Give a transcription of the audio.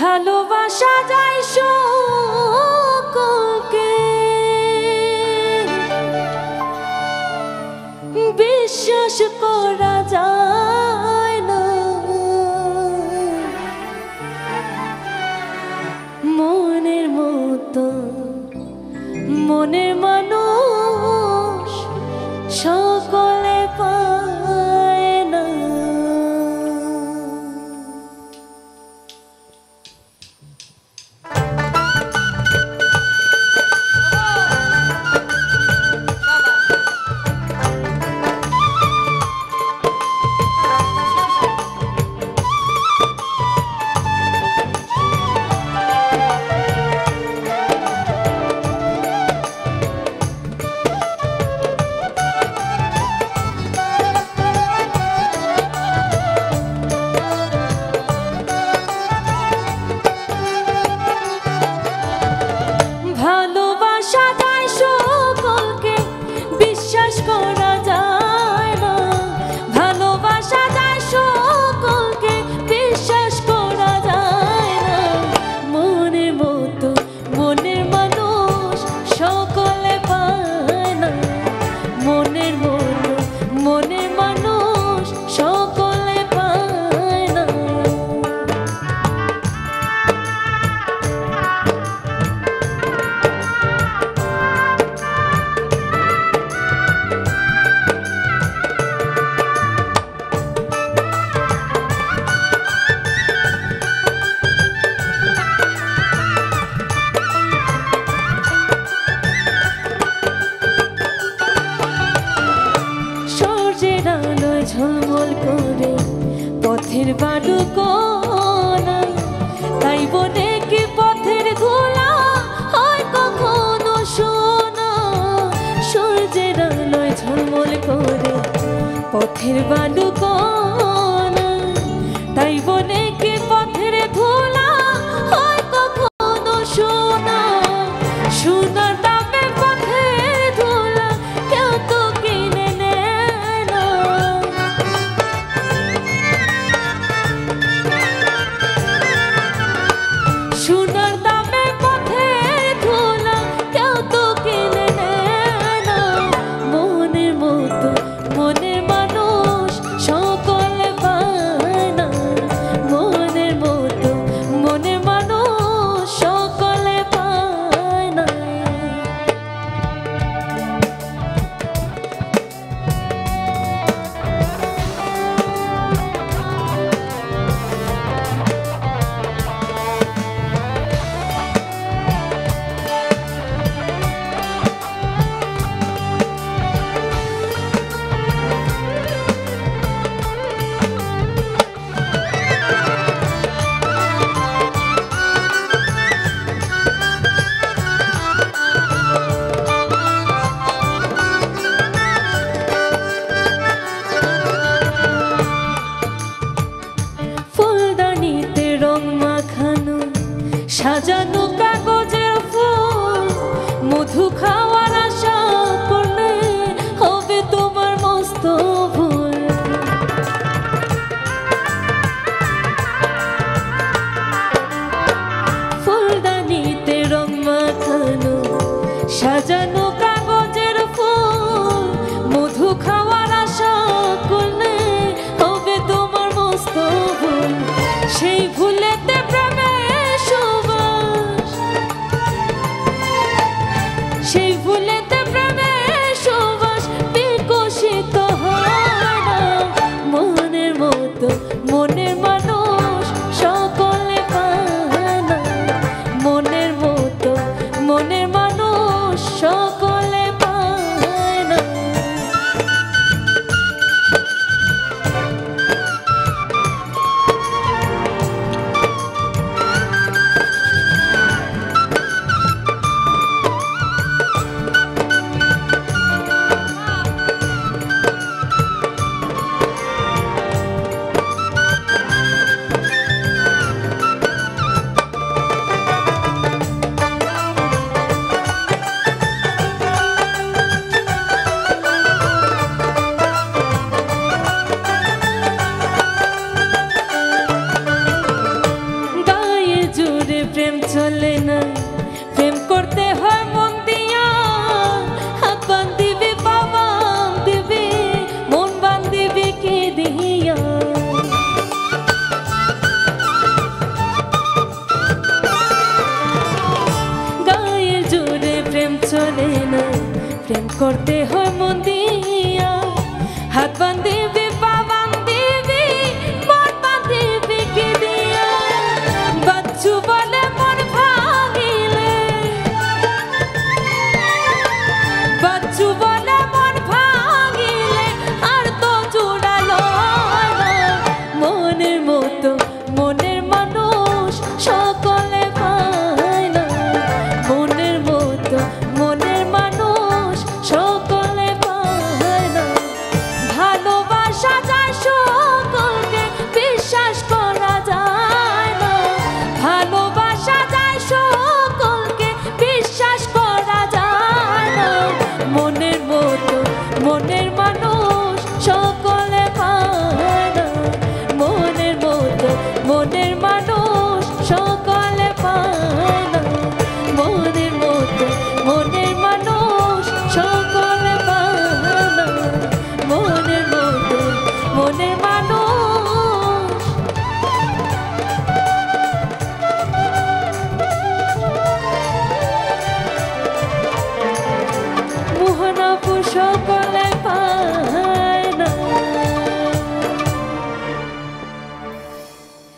ভালোবাসা যায় সকলকে, বিশ্বাস করা যায় না, মনের মতো মনের মানুষ সকলে পায় না। ঝলমল করে পথের বালুকণা, তাই বনে কি পথের ধুলা হয় কখনো সোনা। সূর্যের আলোয় ঝলমল করে পথের বালুকণা, তাই বনে কি পথের ধুলা হয় কখনো সোনা। সোনার দামে পথের ধুলা কেউ তো কিনে নেয় না। সোনার দামে পথের ধুলা কেউ তো কিনে নেয় না, মনের মতো মনের মানুষ সকলে পায় না, মনের মতো মনের মানুষ সকলে পায় না। সাজানো কাগজের ফুল মধু খাওয়ার আশা করলে হবে তোমার মস্ত ভুল। ফুলদানিতে রং মাখানো সাজানো কাগজের ফুল মধু খাওয়ার আশা করলে হবে তোমার মস্ত ভুল। সেই ভুলেতে প্রেমে प्रेम चले ना।